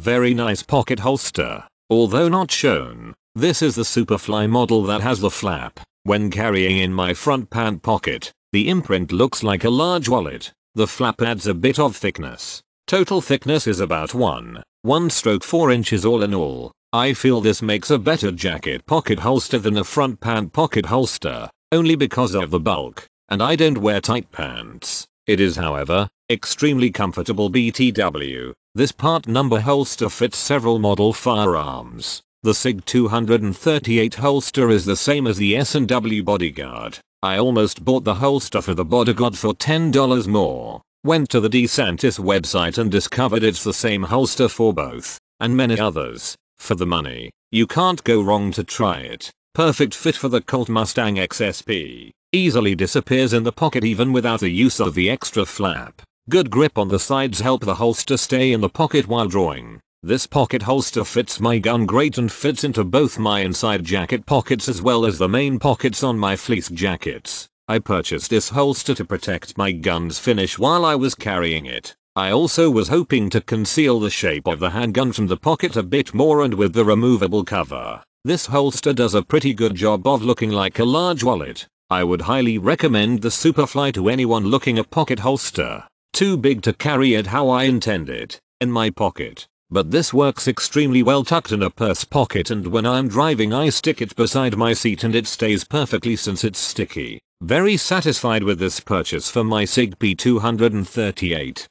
Very nice pocket holster. Although not shown, this is the Superfly model that has the flap. When carrying in my front pant pocket, the imprint looks like a large wallet. The flap adds a bit of thickness. Total thickness is about 1/4 inches all in all. I feel this makes a better jacket pocket holster than a front pant pocket holster, only because of the bulk, and I don't wear tight pants. It is, however, extremely comfortable. BTW. This part number holster fits several model firearms. The Sig 238 holster is the same as the S&W Bodyguard. I almost bought the holster for the Bodyguard for $10 more. Went to the DeSantis website and discovered it's the same holster for both, and many others. For the money, you can't go wrong to try it. Perfect fit for the Colt Mustang XSP. Easily disappears in the pocket even without the use of the extra flap. Good grip on the sides help the holster stay in the pocket while drawing. This pocket holster fits my gun great and fits into both my inside jacket pockets as well as the main pockets on my fleece jackets. I purchased this holster to protect my gun's finish while I was carrying it. I also was hoping to conceal the shape of the handgun from the pocket a bit more, and with the removable cover, this holster does a pretty good job of looking like a large wallet. I would highly recommend the Superfly to anyone looking for a pocket holster. Too big to carry it how I intended, in my pocket, but this works extremely well tucked in a purse pocket, and when I'm driving I stick it beside my seat and it stays perfectly since it's sticky. Very satisfied with this purchase for my Sig P238.